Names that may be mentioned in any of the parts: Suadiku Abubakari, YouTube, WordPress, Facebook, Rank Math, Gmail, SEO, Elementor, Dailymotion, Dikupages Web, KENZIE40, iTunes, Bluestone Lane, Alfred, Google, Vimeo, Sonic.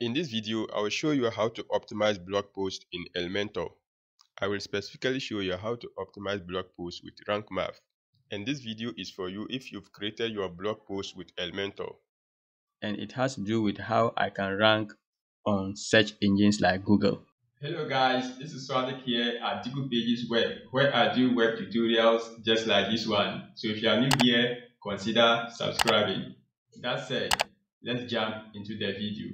In this video, I will show you how to optimize blog posts in Elementor. I will specifically show you how to optimize blog posts with Rank Math. And this video is for you if you've created your blog post with Elementor. And it has to do with how I can rank on search engines like Google. Hello guys, this is Suadiku here at Dikupages Web, where I do web tutorials just like this one. So if you are new here, consider subscribing. That said, let's jump into the video.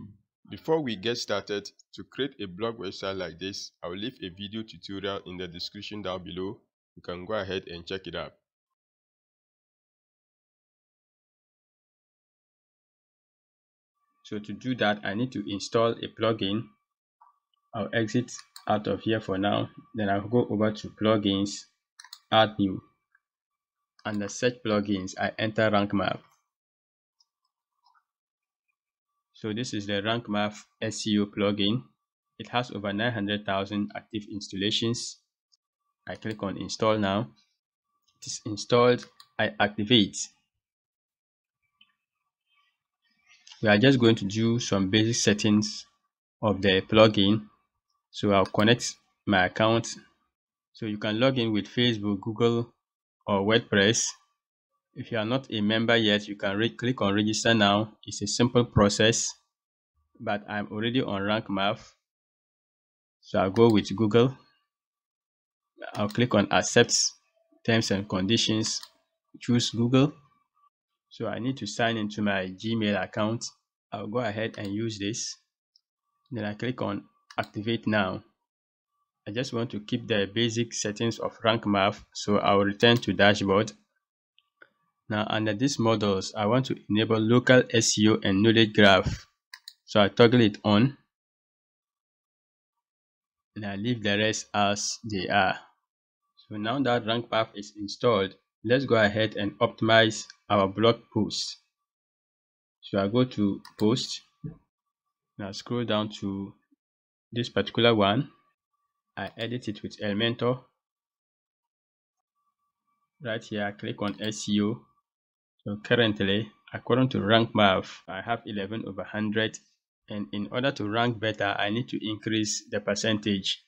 Before we get started, to create a blog website like this, I will leave a video tutorial in the description down below. You can go ahead and check it out. So to do that, I need to install a plugin. I'll exit out of here for now. Then I'll go over to plugins, add new. Under search plugins, I enter Rank Math. So this is the Rank Math SEO plugin. It has over 900,000 active installations. I click on install now. It is installed. I activate. We are just going to do some basic settings of the plugin. So I'll connect my account. So you can log in with Facebook, Google, or WordPress. If you are not a member yet, you can click on register now. It's a simple process, but I'm already on Rank Math. So I'll go with Google. I'll click on accept terms and conditions, choose Google. So I need to sign into my Gmail account. I'll go ahead and use this. Then I click on activate now. I just want to keep the basic settings of Rank Math. So I'll return to dashboard. Now under these models, I want to enable local SEO and knowledge graph. So I toggle it on. And I leave the rest as they are. So now that Rank Math is installed, let's go ahead and optimize our blog post. So I go to post. Now scroll down to this particular one. I edit it with Elementor. Right here, I click on SEO. So currently, according to Rank Math, I have 11/100, and in order to rank better, I need to increase the percentage.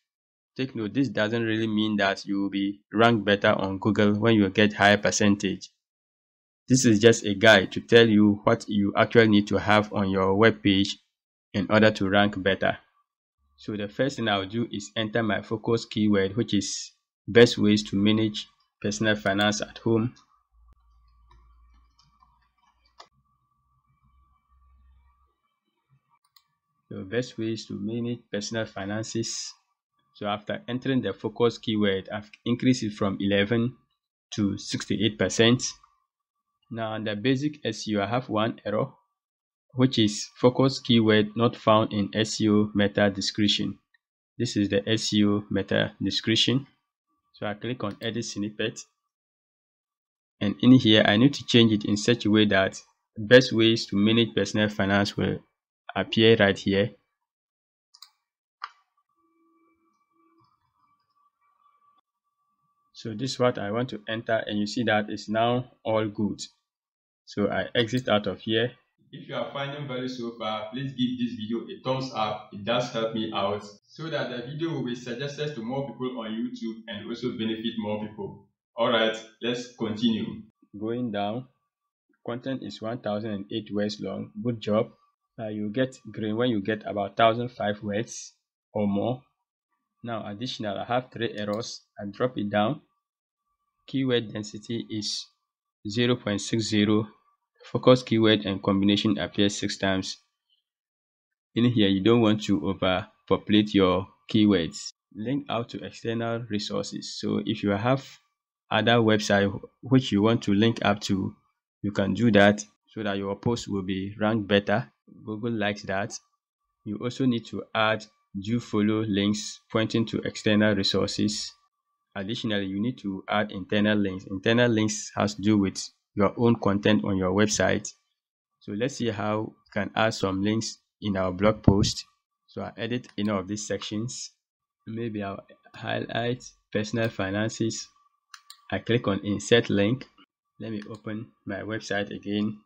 Take note, this doesn't really mean that you will be ranked better on Google when you get higher percentage. This is just a guide to tell you what you actually need to have on your web page in order to rank better. So the first thing I'll do is enter my focus keyword, which is best ways to manage personal finance at home. So best ways to manage personal finances. So after entering the focus keyword, I've increased it from 11 to 68%. Now under basic SEO, I have one error, which is focus keyword not found in SEO meta description. This is the SEO meta description. So I click on edit snippet, and in here I need to change it in such a way that best ways to manage personal finance will appear right here. So this is what I want to enter, and you see that it's now all good. So I exit out of here. If you are finding value so far, please give this video a thumbs up. It does help me out so that the video will be suggested to more people on YouTube and also benefit more people. Alright, let's continue. Going down, content is 1008 words long. Good job. You get green when you get about 1005 words or more. Now additional, I have 3 errors. I drop it down. Keyword density is 0.60. Focus keyword and combination appears 6 times. In here, you don't want to overpopulate your keywords. Link out to external resources. So if you have other websites which you want to link up to, you can do that so that your post will be ranked better. Google likes that. You also need to add do follow links pointing to external resources. Additionally, you need to add internal links. Internal links has to do with your own content on your website. So let's see how we can add some links in our blog post. So I edit any of these sections. Maybe I'll highlight personal finances. I click on insert link. Let me open my website again.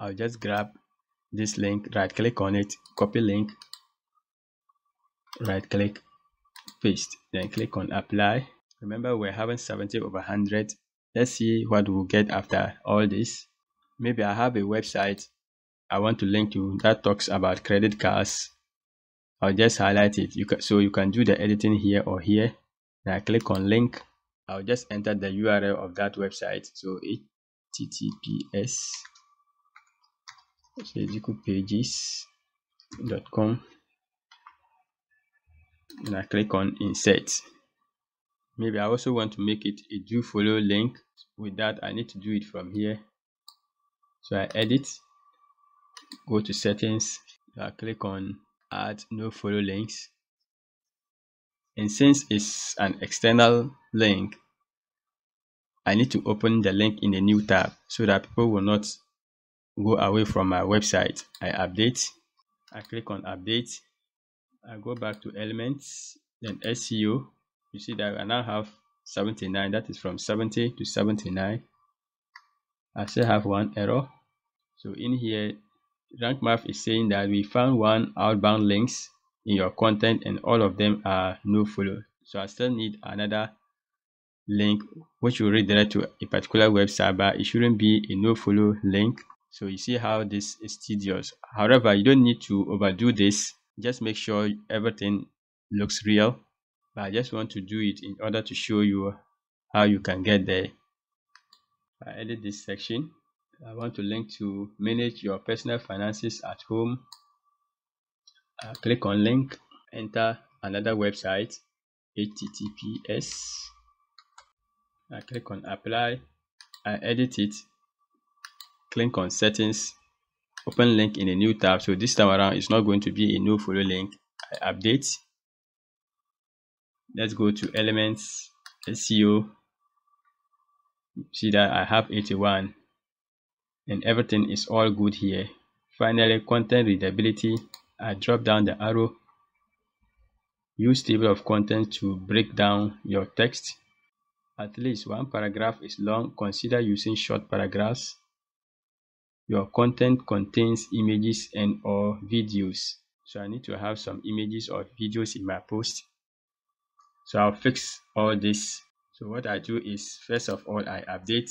I'll just grab this link, right click on it, copy link, right click, paste, then click on apply. Remember, we're having 70/100. Let's see what we'll get after all this. Maybe I have a website I want to link to that talks about credit cards. I'll just highlight it. So you can do the editing here or here. Now I click on link. I'll just enter the URL of that website. So https://dikupages.com, and I click on insert. Maybe I also want to make it a do follow link. With that, I need to do it from here. So I edit, go to settings, I click on add no follow links. And since it's an external link, I need to open the link in a new tab so that people will not go away from my website. I update, I click on update, I go back to elements, then SEO. You see that I now have 79. That is from 70 to 79. I still have one error. So in here, Rank Math is saying that we found one outbound links in your content and all of them are no follow. So I still need another link which will redirect to a particular website, but it shouldn't be a no follow link. So you see how this is tedious. However, you don't need to overdo this. Just make sure everything looks real. But I just want to do it in order to show you how you can get there. I edit this section. I want to link to manage your personal finances at home. I click on link, enter another website, https. I click on apply. I edit it. Click on settings. Open link in a new tab. So this time around, it's not going to be a no follow link. I update. Let's go to elements, SEO. See that I have 81 and everything is all good here. Finally, content readability. I drop down the arrow. Use table of content to break down your text. At least one paragraph is long. Consider using short paragraphs. Your content contains images and or videos. So I need to have some images or videos in my post. So I'll fix all this. So what I do is, first of all, I update.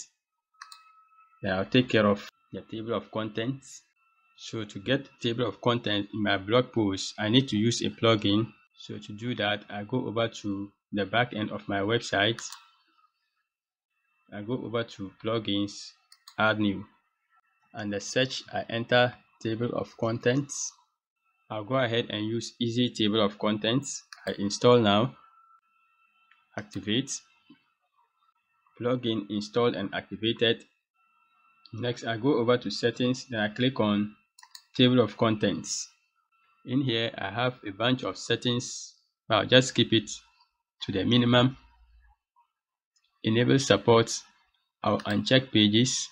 Then I'll take care of the table of contents. So to get the table of content in my blog post, I need to use a plugin. So to do that, I go over to the back end of my website. I go over to plugins, add new. Under search, I enter table of contents. I'll go ahead and use easy table of contents. I install now. Activate. Plugin installed and activated. Next, I go over to settings, then I click on table of contents. In here, I have a bunch of settings. I'll just keep it to the minimum. Enable support. I'll uncheck pages.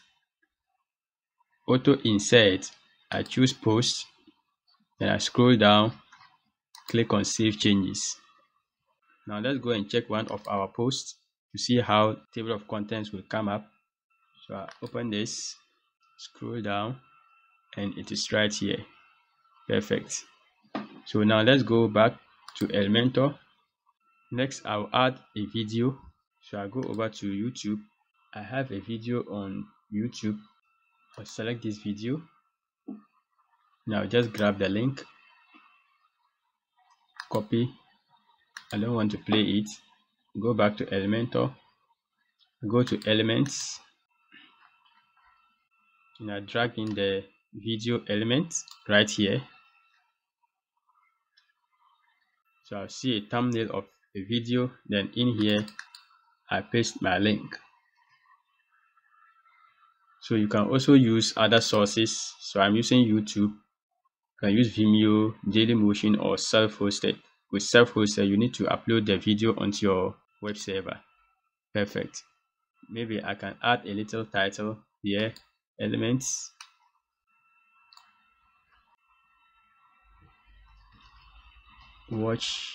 Auto insert. I choose post. Then I scroll down, click on save changes. Now let's go and check one of our posts to see how table of contents will come up. So I open this, scroll down, and it is right here. Perfect. So now let's go back to Elementor. Next, I'll add a video. So I go over to YouTube. I have a video on YouTube. I'll select this video. Now just grab the link, copy. I don't want to play it. Go back to Elementor, go to elements, and I drag in the video element right here. So I'll see a thumbnail of a video, then in here I paste my link. So you can also use other sources. So I'm using YouTube. You can use Vimeo, Dailymotion, or self-hosted. With self-hosted, you need to upload the video onto your web server. Perfect. Maybe I can add a little title here, elements. Watch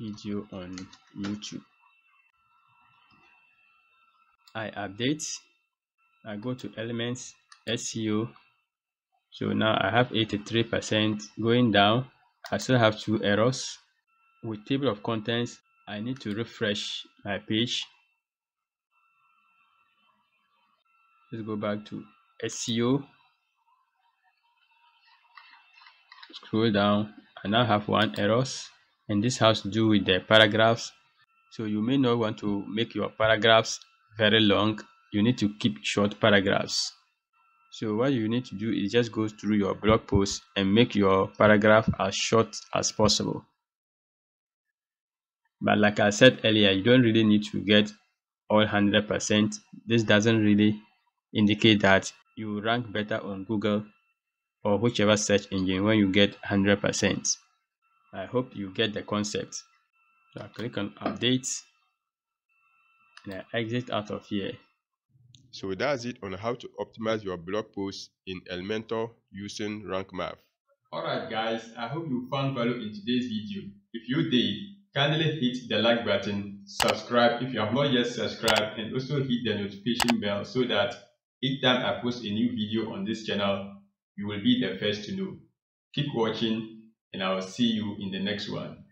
video on YouTube. I update. I go to elements, SEO. So now I have 83% going down. I still have 2 errors. With table of contents, I need to refresh my page. Let's go back to SEO. Scroll down. I now have 1 error, and this has to do with the paragraphs. So you may not want to make your paragraphs very long. You need to keep short paragraphs. So what you need to do is just go through your blog post and make your paragraph as short as possible. But like I said earlier, you don't really need to get all 100%. This doesn't really indicate that you rank better on Google or whichever search engine when you get 100%. I hope you get the concept. So I click on update and I exit out of here. So that's it on how to optimize your blog posts in Elementor using Rank Math. Alright guys, I hope you found value in today's video. If you did, kindly hit the like button, subscribe if you have not yet subscribed, and also hit the notification bell so that each time I post a new video on this channel, you will be the first to know. Keep watching and I will see you in the next one.